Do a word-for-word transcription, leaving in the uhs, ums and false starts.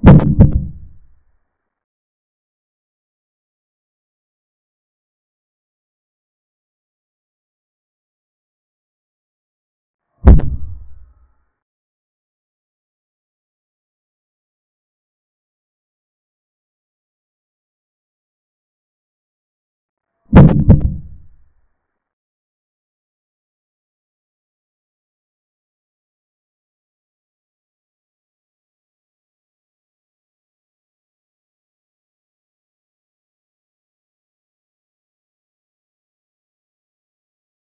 You